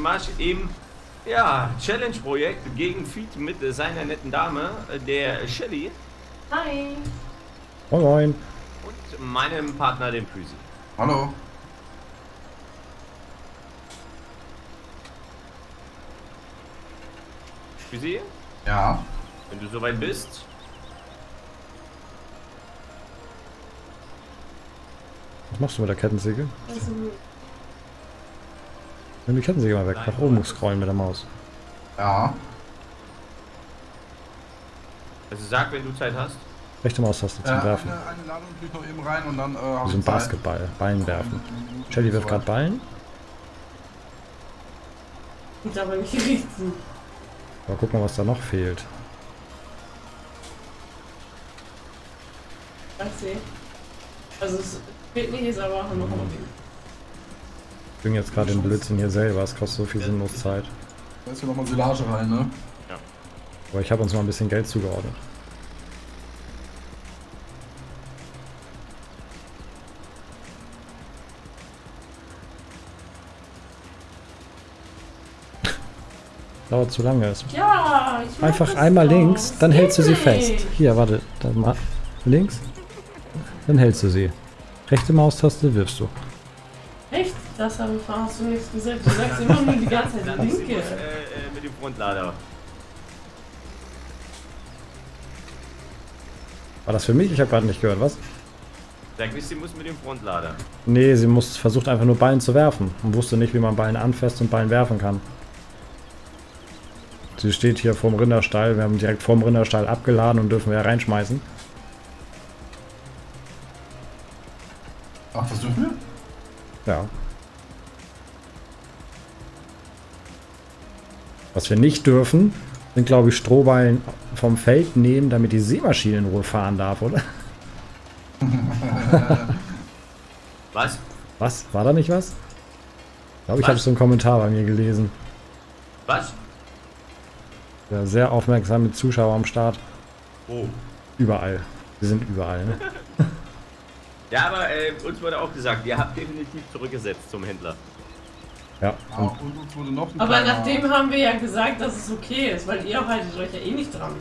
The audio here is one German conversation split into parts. Masch im Challenge-Projekt gegen Feed mit seiner netten Dame, der Shelly. Hi. Moin. Und meinem Partner, dem Füsi. Hallo. Füsi? Ja. Wenn du soweit bist. Was machst du mit der Kettensäge? Nimm die Kettensäge mal weg. Nein, nach oben scrollen mit der Maus. Ja. Also sag, wenn du Zeit hast. Rechte Maustaste zum Werfen. Eine Ladung geht noch eben rein und dann so ein Basketball. Ballen werfen. Shelly wirft gerade Ballen. Und dabei nicht richtig. Aber guck mal, was da noch fehlt. Also es fehlt nicht, aber noch mal. Ich bin jetzt gerade den Blödsinn hier selber, es kostet so viel sinnlos Zeit. Da ist ja nochmal Silage rein, ne? Ja. Aber ich habe uns mal ein bisschen Geld zugeordnet. Dauert zu lange. Ja, ich einfach einmal raus. Links, dann hältst du sie fest. Hier, warte. Dann mal links, dann hältst du sie. Rechte Maustaste wirfst du. Echt? Das hast du nichts gesagt. Du sagst immer nur die ganze Zeit linke. Mit dem Frontlader. War das für mich? Ich habe gerade nicht gehört, was? Sag nicht, sie muss mit dem Frontlader. Nee, sie versucht einfach nur Ballen zu werfen und wusste nicht, wie man Ballen anfasst und Ballen werfen kann. Sie steht hier vorm Rinderstall. Wir haben direkt vorm Rinderstall abgeladen und dürfen wir reinschmeißen. Ach, das dürfen wir? Ja. Was wir nicht dürfen, sind, glaube ich, Strohballen vom Feld nehmen, damit die Seemaschine in Ruhe fahren darf, oder? Was? Was? War da nicht was? Ich glaube, ich habe so einen Kommentar bei mir gelesen. Was? Ja, sehr aufmerksame Zuschauer am Start. Oh. Überall. Wir sind überall, ne? Ja, aber uns wurde auch gesagt, ihr habt definitiv zurückgesetzt zum Händler. Ja. Ah, und uns wurde noch ein aber nachdem haben wir ja gesagt, dass es okay ist, weil ihr haltet euch ja eh nicht dran.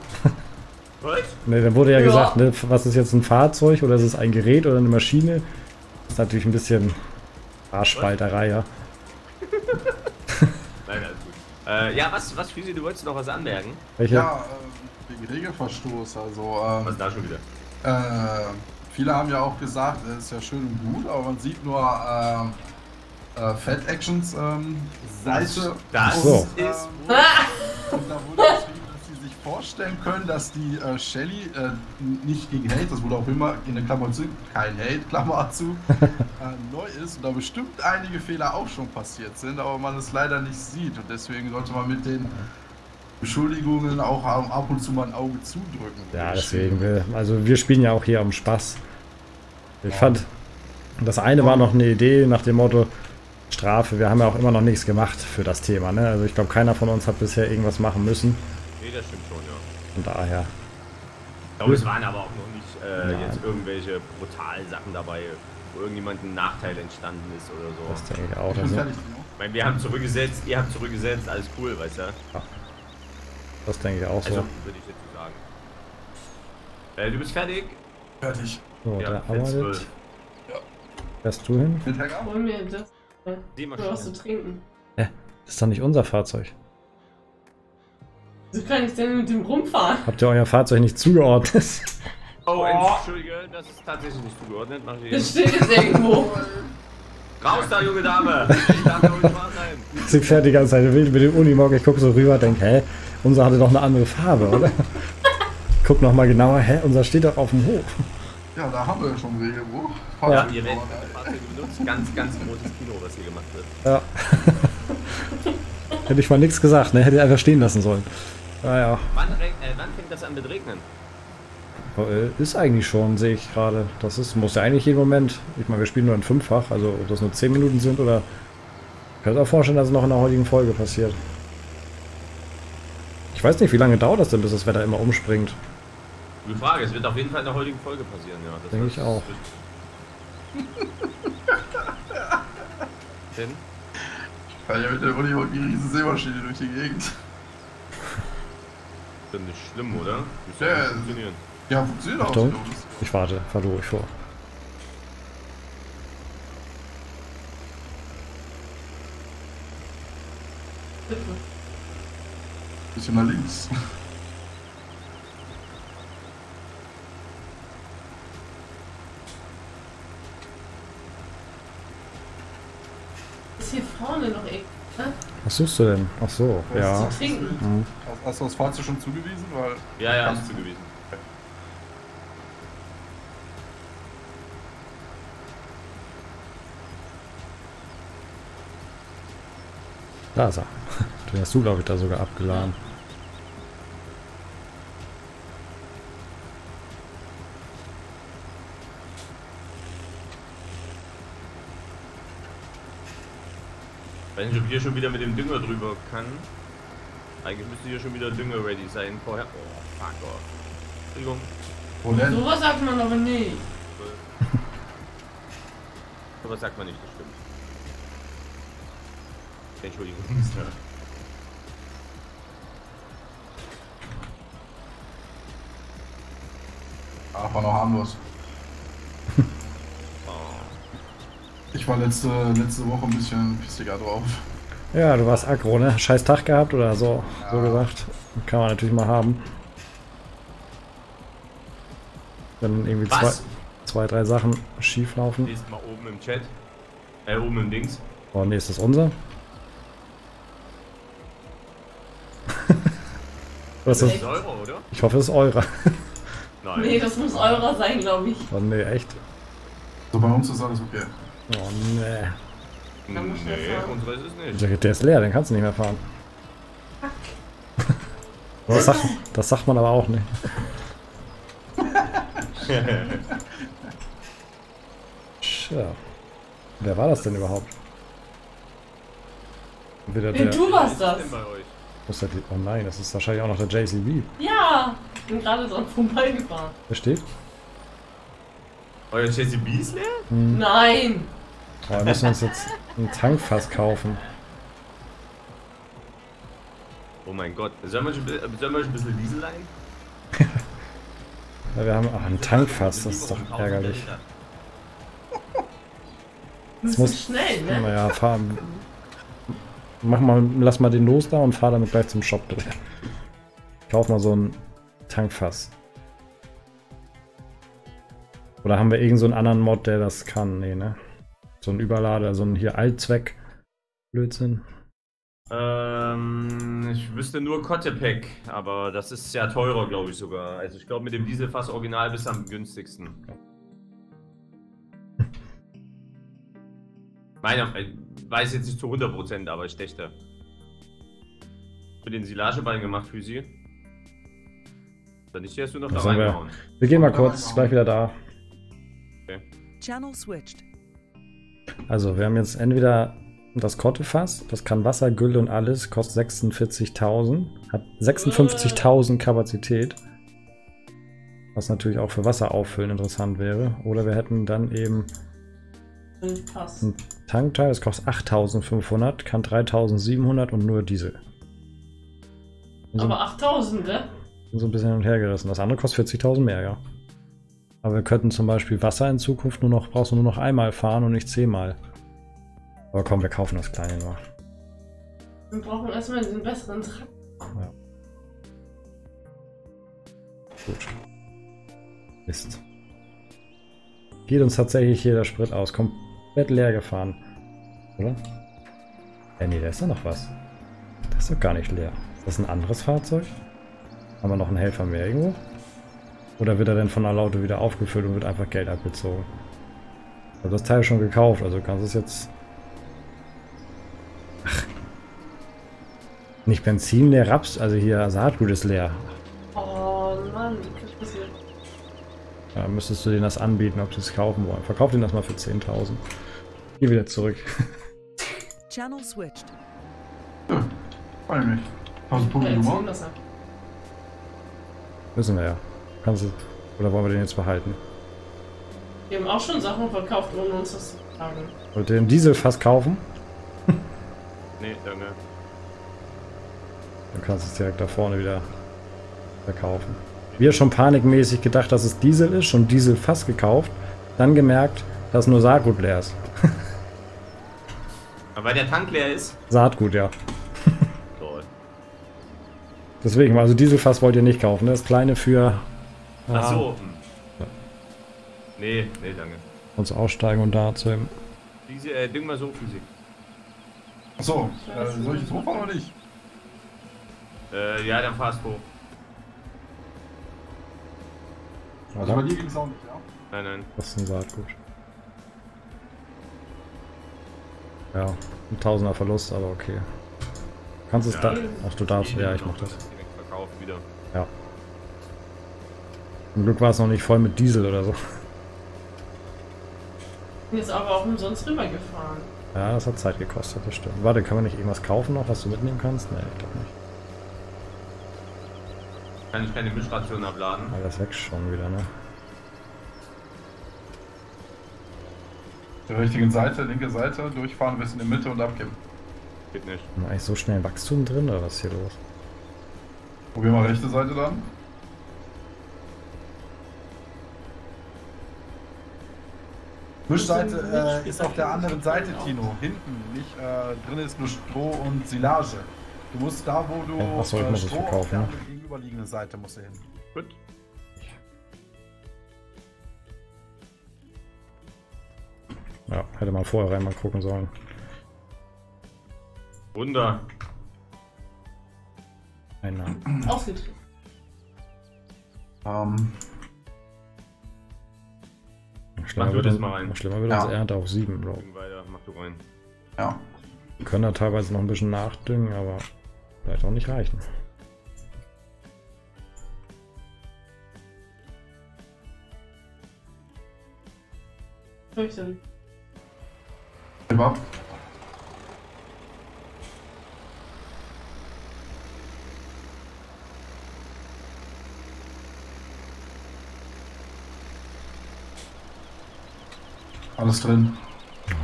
Was? Ne, dann wurde ja gesagt, ne, was ist jetzt ein Fahrzeug oder ist es ein Gerät oder eine Maschine? Das ist natürlich ein bisschen Arschspalterei, ja. Nein, also. Ja, was Füsi, du wolltest noch was anmerken? Welche? Ja, wegen Regelverstoß, also... was da schon wieder? Viele haben ja auch gesagt, es ist ja schön und gut, aber man sieht nur Fat Actions Seite. Das und, ist... und da wurde geschrieben, dass sie sich vorstellen können, dass die Shelly nicht gegen Hate, das wurde auch immer in der Klammer zu, kein Hate, Klammer zu, neu ist und da bestimmt einige Fehler auch schon passiert sind, aber man es leider nicht sieht und deswegen sollte man mit den Beschuldigungen auch ab und zu mal ein Auge zudrücken. Ja, deswegen, wir spielen ja auch hier am Spaß. Ich fand, das eine war noch eine Idee nach dem Motto Strafe, wir haben ja auch immer noch nichts gemacht für das Thema, ne? Also ich glaube, keiner von uns hat bisher irgendwas machen müssen. Nee, das stimmt schon, ja. Von daher. Ich glaube, es waren aber auch noch nicht jetzt irgendwelche brutalen Sachen dabei, wo irgendjemand ein Nachteil entstanden ist oder so. Das denke ich auch. Also. Ich meine, wir haben zurückgesetzt, ihr habt zurückgesetzt, alles cool, weißt du? Ja. Das denke ich auch so. Also, würde ich jetzt sagen. Du bist fertig? Fertig. So, ja, der arbeitet. Ja. Fährst du hin? Hol mir das. Du brauchst zu trinken. Das ist doch nicht unser Fahrzeug. Wieso kann ich denn mit dem rumfahren? Habt ihr euer Fahrzeug nicht zugeordnet? Oh, entschuldige, das ist tatsächlich nicht zugeordnet. Das steht jetzt irgendwo. Raus da, junge Dame! Sie fährt die ganze Zeit wild mit dem Unimog. Ich gucke so rüber, denke, hä? Unser hatte doch eine andere Farbe, oder? Ich guck nochmal genauer, hä? Unser steht doch auf dem Hof. Ja, da haben wir schon einen Regelbruch. Ja, ihr werdet Fahrzeuge benutzt. Ganz, ganz großes Kino, was hier gemacht wird. Ja. Hätte ich mal nichts gesagt, ne? Hätte ich einfach stehen lassen sollen. Naja. Wann fängt das an mit Regnen? Ist eigentlich schon, sehe ich gerade. Das ist, muss ja eigentlich jeden Moment. Ich meine, wir spielen nur in Fünffach, also ob das nur 10 Minuten sind oder. Ich kann mir auch vorstellen, dass es noch in der heutigen Folge passiert. Ich weiß nicht, wie lange dauert das denn, bis das Wetter immer umspringt. Die Frage, es wird auf jeden Fall in der heutigen Folge passieren, ja. Das denke ich auch. Kann ja mit der Wolle heute wie eine riesen Seemaschine durch die Gegend. Ist denn nicht schlimm, oder? Ja, ja, funktionieren. Ja, funktioniert auch. Achtung, ich warte, fahr ruhig vor. Bisschen nach links. Ist hier vorne noch irgendwas? Was suchst du denn? Ach so, was ja. Zu trinken. Mhm. Hast du das Fahrzeug schon zugewiesen? Weil ja, ja, ist zugewiesen. Okay. Da ist er. Den hast du, glaube ich, da sogar abgeladen. Ja. Ich weiß nicht, ob hier schon wieder mit dem Dünger drüber kann. Eigentlich müsste hier schon wieder Dünger ready sein vorher. Oh, fuck, oh. Entschuldigung. Wo denn? So was sagt man aber nicht. So was sagt man nicht, das stimmt. Entschuldigung, Mister. Ach, war noch harmlos. Ich war letzte Woche ein bisschen pissiger drauf. Ja, du warst aggro, ne? Scheiß Tag gehabt oder so, ja. So gesagt. Kann man natürlich mal haben. Wenn irgendwie zwei, drei Sachen schief laufen. Nächstes Mal oben im Chat. Oben im Dings. Oh, nee, ist das unser? Was ist das? Eurer, oder? Ich hoffe, es ist eurer. Nein. Nee, das muss eurer sein, glaube ich. Oh, nee, echt. So, bei uns ist alles okay. Oh ne. Nee, unsere ist es nicht. Der ist leer, den kannst du nicht mehr fahren. Das sagt man aber auch nicht. Tja. Wer war das denn überhaupt? Wieder der. Du warst das! Oh nein, das ist wahrscheinlich auch noch der JCB. Ja! Ich bin gerade dran vorbeigefahren. Der steht? Euer JCB ist leer? Hm. Nein! Oh, wir müssen uns jetzt ein Tankfass kaufen. Oh mein Gott, sollen wir ein bisschen Diesel leihen? Ja, wir haben auch ein Tankfass, das ist doch ärgerlich. Das muss schnell, ne? Naja, fahren. Lass mal den los da und fahr damit gleich zum Shop. Kauf mal so ein Tankfass. Oder haben wir irgend so einen anderen Mod, der das kann? Nee, ne? So ein Überlader, so ein hier Allzweck. Blödsinn. Ich wüsste nur Kottepack, aber das ist ja teurer, glaube ich sogar. Also ich glaube mit dem Dieselfass original bis am günstigsten. Ich weiß jetzt nicht zu 100%, aber ich dächte. Für den Silageball gemacht, Füsi. Dann nicht, hast du noch da reingehauen. Wir gehen mal kurz, gleich wieder da. Okay. Channel switched. Also wir haben jetzt entweder das Kottefass, das kann Wasser, Gülle und alles, kostet 46.000, hat 56.000 Kapazität, was natürlich auch für Wasser auffüllen interessant wäre. Oder wir hätten dann eben ein Tankteil, das kostet 8.500, kann 3.700 und nur Diesel. So, aber 8.000, ne? So ein bisschen hin und her gerissen. Das andere kostet 40.000 mehr, ja. Aber wir könnten zum Beispiel Wasser in Zukunft brauchst du nur noch einmal fahren und nicht 10-mal. Aber komm, wir kaufen das Kleine noch. Wir brauchen erstmal den besseren Traktor. Ja. Gut. Mist. Geht uns tatsächlich hier der Sprit aus. Komplett leer gefahren. Oder? Nee, da ist doch noch was. Das ist doch gar nicht leer. Ist das ein anderes Fahrzeug? Haben wir noch einen Helfer mehr irgendwo? Oder wird er denn von der Laute wieder aufgefüllt und wird einfach Geld abgezogen? Ich habe das Teil schon gekauft, also kannst du es jetzt... Ach. Nicht Benzin, leer Raps, also hier Saatgut ist leer. Oh Mann, das ist passiert. Ja, müsstest du denen das anbieten, ob sie es kaufen wollen. Verkauf denen das mal für 10.000. Geh wieder zurück. Channel switched. Ja, freue mich. Hast du Punkte gemacht? Müssen wir ja. Kannst du, oder wollen wir den jetzt behalten? Wir haben auch schon Sachen verkauft, ohne uns das zu sagen. Wollt ihr den Dieselfass kaufen? Nee, danke. Dann kannst du es direkt da vorne wieder verkaufen. Wir schon panikmäßig gedacht, dass es Diesel ist, schon Diesel fast gekauft, dann gemerkt, dass nur Saatgut leer ist. Aber weil der Tank leer ist? Saatgut, ja. Cool. Deswegen, also Dieselfass wollt ihr nicht kaufen, das kleine für... Ach so. Ja. Nee, nee, danke. Uns aussteigen und da zu ihm. Ding mal so Physik. Achso, soll ich jetzt hochfahren oder nicht? Ja, dann fahrst du hoch. Also bei dir ging es auch nicht, ja? Nein, nein. Das ist ein Saatgut. Ja, ein Tausender Verlust, aber okay. Kannst du es ja, da... Ach, du darfst... Ja, ich mach das. Direkt verkauft wieder. Ja. Zum Glück war es noch nicht voll mit Diesel oder so. Ich bin jetzt aber auch umsonst rübergefahren. Ja, das hat Zeit gekostet, das stimmt. Warte, kann man nicht irgendwas kaufen noch, was du mitnehmen kannst? Nee, ich glaube nicht. Kann ich keine Mischration abladen? Alles weg schon wieder, ne? Der richtigen Seite, linke Seite, durchfahren, bis in die Mitte und abgeben. Geht nicht. Ist eigentlich so schnell Wachstum drin oder was ist hier los? Probier mal rechte Seite dann. Mischseite ist auf der anderen Seite, Tino. Hinten, nicht drin ist nur Stroh und Silage. Du musst da, wo du Stroh auf der gegenüberliegenden Seite musst du hin. Gut. Ja, hätte man vorher einmal gucken sollen. Wunder. Einer. Ausgetrieben. Mach du das mal rein. Schlimmer wird das Ernte auf 7, Bro. Mach du rein. Ja. Wir können da teilweise noch ein bisschen nachdüngen, aber vielleicht auch nicht reichen. Was ich denn? Alles drin.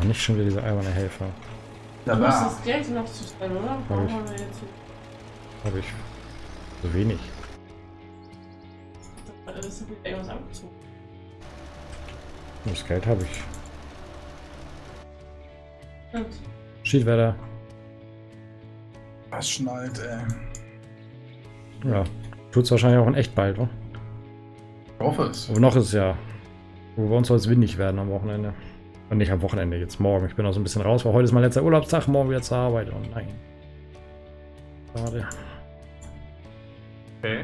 Oh, nicht schon wieder diese alberne Helfer. Ja, du musst das Geld noch zustellen, oder? Warum haben wir jetzt hier? Hab ich. So wenig. Das ist wieder irgendwas abgezogen. Das Geld habe ich. Schiedwetter. Was schneit, ey. Ja, tut's wahrscheinlich auch in echt bald, oder? Ich hoffe es. Aber noch ist es ja. Wo bei uns soll es windig werden am Wochenende. Und nicht am Wochenende, jetzt morgen. Ich bin auch so ein bisschen raus, weil heute ist mein letzter Urlaubstag, morgen wieder zur Arbeit. Oh nein. Schade. Okay.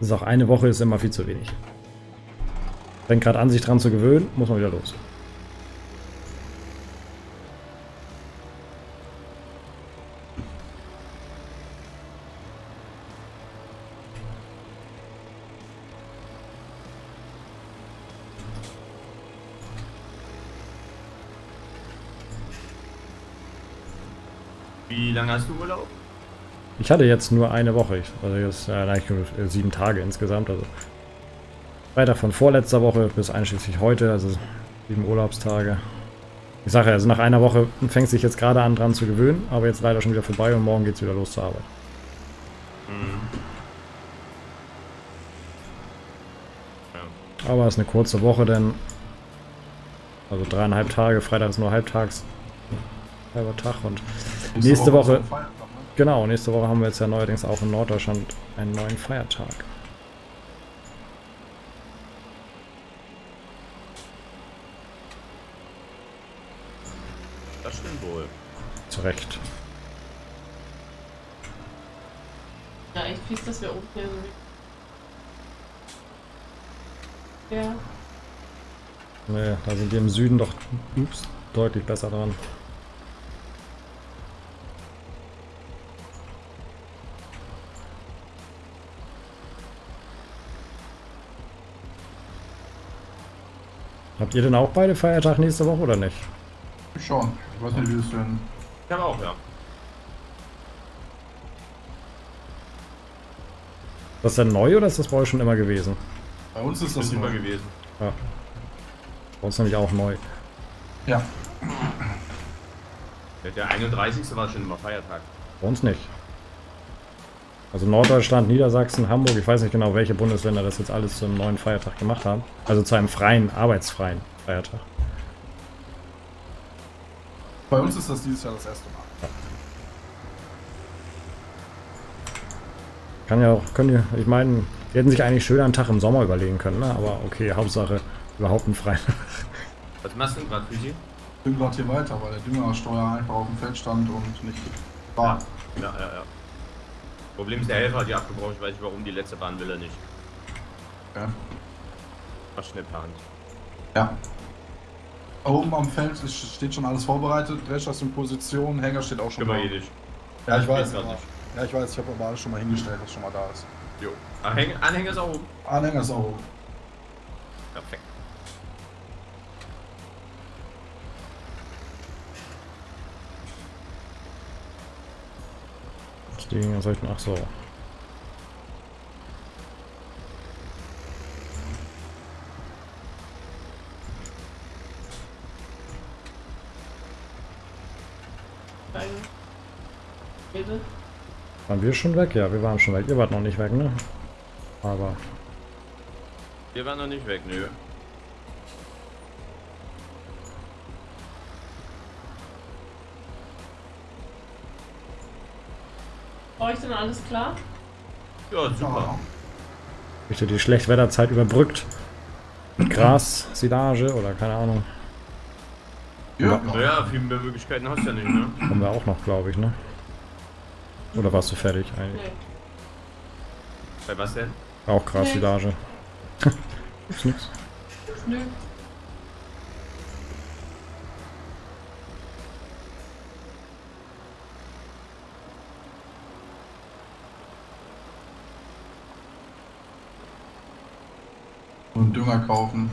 Das ist auch eine Woche, ist immer viel zu wenig. Fängt gerade an, sich dran zu gewöhnen, muss man wieder los. Wie lange hast du Urlaub? Ich hatte jetzt nur eine Woche, also jetzt eigentlich nur 7 Tage insgesamt. Also Freitag von vorletzter Woche bis einschließlich heute, also 7 Urlaubstage. Ich sage ja, also nach einer Woche fängt sich jetzt gerade an dran zu gewöhnen, aber jetzt leider schon wieder vorbei und morgen geht's wieder los zur Arbeit. Mhm. Ja. Aber es ist eine kurze Woche, denn also 3,5 Tage, Freitag ist nur halbtags, halber Tag und nächste Woche, genau, nächste Woche haben wir jetzt ja neuerdings auch in Norddeutschland einen neuen Feiertag. Das stimmt wohl. Zu Recht. Ja, echt fies, dass wir oben hier sind. Ja. Nee, da sind wir im Süden doch deutlich besser dran. Habt ihr denn auch beide Feiertag nächste Woche oder nicht? Ich schon. Ich weiß nicht, wie es denn... Ich hab auch, ja. Ist das denn neu oder ist das bei euch schon immer gewesen? Bei uns ist das immer gewesen. Ja. Brauchst nämlich auch neu. Ja. Der 31. war schon immer Feiertag. Bei uns nicht. Also Norddeutschland, Niedersachsen, Hamburg, ich weiß nicht genau, welche Bundesländer das jetzt alles zu einem neuen Feiertag gemacht haben. Also zu einem freien, arbeitsfreien Feiertag. Bei uns ist das dieses Jahr das erste Mal. Ja. Kann ja auch, können die, ich meine, die hätten sich eigentlich schön einen Tag im Sommer überlegen können, ne? Aber okay, Hauptsache überhaupt einen freien. Was machst du denn gerade, Fiji? Ich bin gerade hier weiter, weil der Düngersteuer einfach auf dem Feld stand und nicht war. Ja. Problem ist, der Helfer hat die abgebrochen, ich weiß nicht warum, die letzte Bahn will er nicht. Ja. Mach schnell fahren. Ja. Oben am Feld steht schon alles vorbereitet, Drescher ist in Position, Hänger steht auch schon da. Ja, ich weiß. Ja, ich weiß, ich habe aber alles schon mal hingestellt, was schon mal da ist. Jo. Anhänger ist auch oben. Anhänger ist auch oben. Perfekt. Stegen, was soll ich denn? Ach so. Nein. Bitte? Waren wir schon weg? Ja, wir waren schon weg. Ihr wart noch nicht weg, ne? Aber... Wir waren noch nicht weg, nö. War euch denn alles klar? Ja, super. Ich hätte die Schlechtwetterzeit überbrückt. Mit Gras, Silage oder keine Ahnung. Ja, naja, viele mehr Möglichkeiten hast du ja nicht, ne? Haben wir auch noch, glaube ich, ne? Oder warst du fertig eigentlich? Nee. Bei was denn? Auch Grassilage. Nee. Ist nix. Nö. Und Dünger kaufen.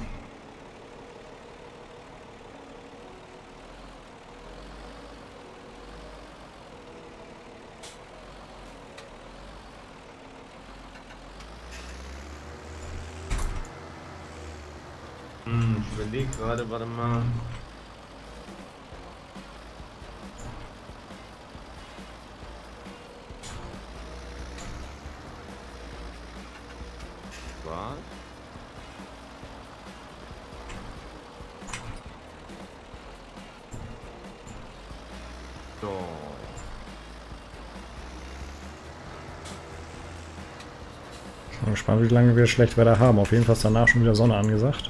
Ich überlege gerade, warte mal. Was? So. Ich bin gespannt, wie lange wir schlecht Wetter haben. Auf jeden Fall ist danach schon wieder Sonne angesagt.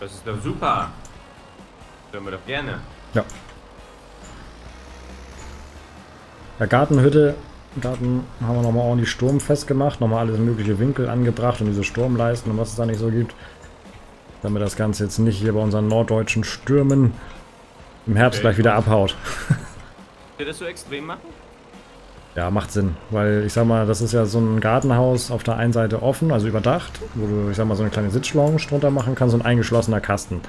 Das ist doch super. Hören wir doch gerne. Ja. Ja, Gartenhütte. Garten haben wir nochmal ordentlich sturmfest gemacht. Nochmal alles mögliche Winkel angebracht und diese Sturmleisten und was es da nicht so gibt. Damit das Ganze jetzt nicht hier bei unseren norddeutschen Stürmen im Herbst gleich wieder abhaut. Will das so extrem machen? Ja, macht Sinn, weil ich sag mal, das ist ja so ein Gartenhaus auf der einen Seite offen, also überdacht, wo du, ich sag mal, so eine kleine Sitzschlange drunter machen kannst und ein eingeschlossener Kasten.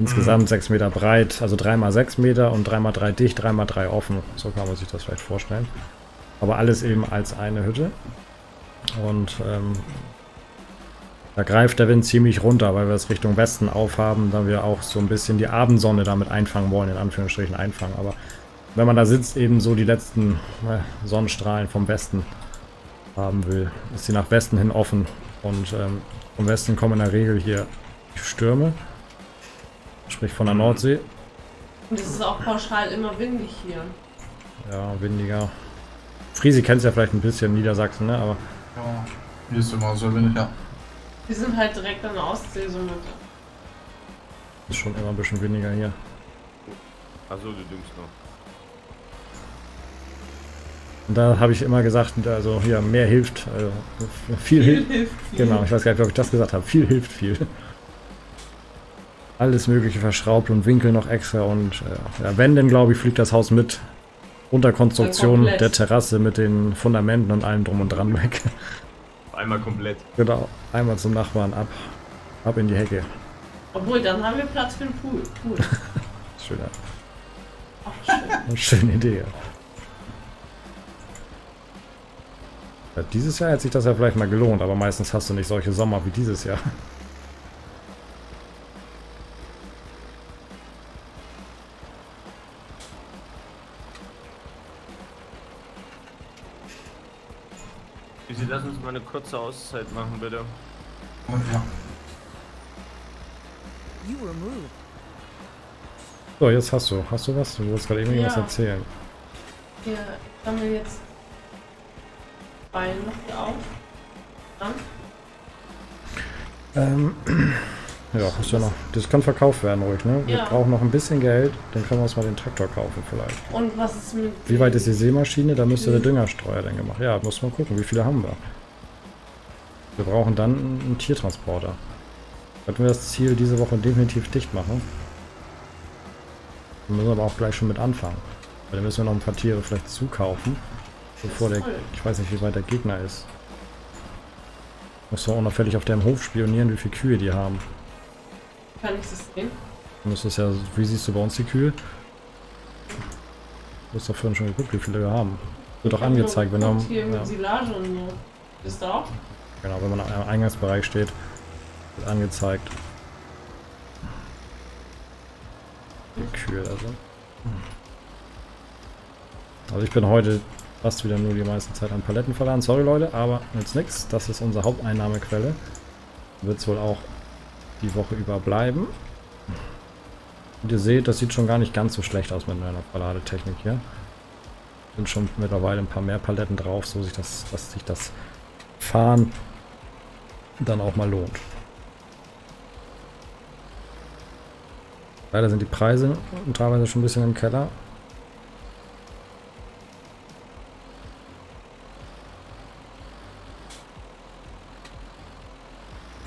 Insgesamt 6 Meter breit, also 3x6 Meter und 3x3 dicht, 3x3 offen. So kann man sich das vielleicht vorstellen. Aber alles eben als eine Hütte. Und da greift der Wind ziemlich runter, weil wir es Richtung Westen aufhaben, da wir auch so ein bisschen die Abendsonne damit einfangen wollen, in Anführungsstrichen einfangen, aber... Wenn man da sitzt, eben so die letzten Sonnenstrahlen vom Westen haben will, ist sie nach Westen hin offen. Und vom Westen kommen in der Regel hier Stürme, sprich von der Nordsee. Und es ist auch pauschal immer windig hier. Ja, windiger. Friesi kennt es ja vielleicht ein bisschen, Niedersachsen, ne? Aber ja, hier ist immer so windig, ja. Wir sind halt direkt an der Ostsee, somit. Ist schon immer ein bisschen weniger hier. Achso, du dünkst noch. Und da habe ich immer gesagt, also hier, mehr hilft, also viel hilft. Genau, ich weiß gar nicht, ob ich das gesagt habe. Viel hilft viel. Alles Mögliche verschraubt und Winkel noch extra und ja, wenn denn, glaube ich, fliegt das Haus mit unter Konstruktion der Terrasse mit den Fundamenten und allem drum und dran weg. Einmal komplett. Genau, einmal zum Nachbarn, ab in die Hecke. Obwohl, dann haben wir Platz für den Pool. Schöner. Ach, schön. Schöne Idee. Ja, dieses Jahr hätte sich das ja vielleicht mal gelohnt, aber meistens hast du nicht solche Sommer wie dieses Jahr. Bitte lass uns mal eine kurze Auszeit machen, bitte. Ja. So, jetzt hast du was? Du wolltest gerade irgendwas erzählen. Ja, ich sammle jetzt Beine noch auf. Dann? Ja, ist ja noch. Das kann verkauft werden ruhig, ne? Ja. Wir brauchen noch ein bisschen Geld, dann können wir uns mal den Traktor kaufen vielleicht. Und was ist mit... Wie weit ist die Sämaschine? Da müsste der Düngerstreuer dann gemacht. Ja, muss man gucken, wie viele haben wir. Wir brauchen dann einen Tiertransporter. Sollten wir das Ziel diese Woche definitiv dicht machen. Wir müssen aber auch gleich schon mit anfangen. Weil dann müssen wir noch ein paar Tiere vielleicht zukaufen. Bevor der... Ich weiß nicht, wie weit der Gegner ist. Muss man unauffällig auf deren Hof spionieren, wie viele Kühe die haben. Kann ich das sehen? Du müsstest ja, wie siehst du bei uns die Kühe? Du hast doch vorhin schon geguckt, wie viele wir haben. Wird auch angezeigt, wenn man... Hier mit Silage und so. Ist da auch? Genau, wenn man am Eingangsbereich steht, wird angezeigt. Die Kühe also. Also ich bin heute fast wieder nur die meiste Zeit an Paletten verladen. Sorry Leute, aber jetzt nix. Das ist unsere Haupteinnahmequelle. Wird es wohl auch die Woche über bleiben. Und ihr seht, das sieht schon gar nicht ganz so schlecht aus mit meiner Paladetechnik hier. Sind schon mittlerweile ein paar mehr Paletten drauf, so sich das, dass sich das Fahren dann auch mal lohnt. Leider sind die Preise teilweise schon ein bisschen im Keller.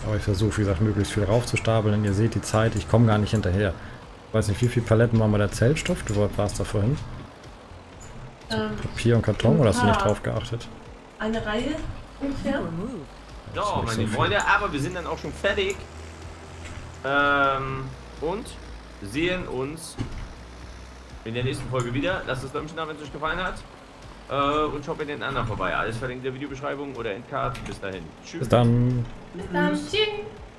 Aber ich versuche, wie gesagt, möglichst viel raufzustapeln, denn ihr seht die Zeit, ich komme gar nicht hinterher. Ich weiß nicht, wie viele Paletten waren bei der Zellstoff? Du warst da vorhin. So Papier und Karton, oder hast du nicht drauf geachtet? Eine Reihe ungefähr. So, meine Freunde, aber wir sind dann auch schon fertig. Und sehen uns in der nächsten Folge wieder. Lasst es ein Däumchen da, wenn es euch gefallen hat. Und schaut bei den anderen vorbei. Alles verlinkt in der Videobeschreibung oder Endcard. Bis dahin. Tschüss. Bis dann. Tschüss.